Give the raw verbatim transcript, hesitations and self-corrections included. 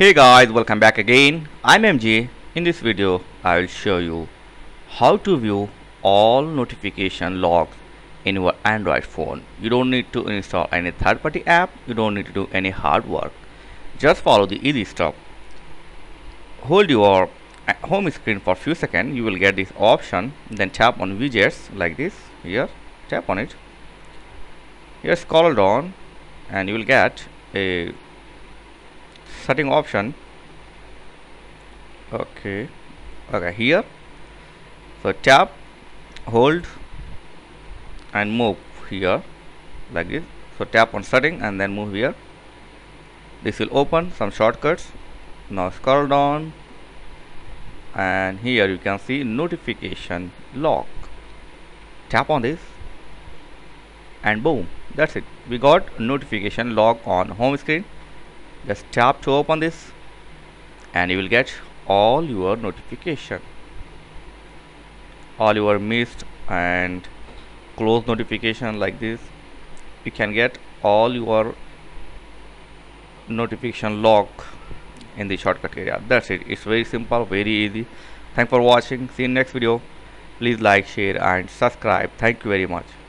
Hey guys, welcome back again. I'm M J. In this video I will show you how to view all notification logs in your Android phone. You don't need to install any third-party app, you don't need to do any hard work. Just follow the easy step. Hold your home screen for a few seconds, you will get this option, then tap on widgets like this. Here, tap on it. Here scroll down and you will get a setting option. Okay, okay, here. So tap, hold, and move here like this. So tap on setting and then move here. This will open some shortcuts. Now scroll down, and here you can see notification log. Tap on this, and boom, that's it. We got notification log on home screen. Just tap to open this and you will get all your notification, all your missed and closed notification like this. You can get all your notification log in the shortcut area. That's it. It's very simple, very easy. Thanks for watching. See you in next video. Please like, share and subscribe. Thank you very much.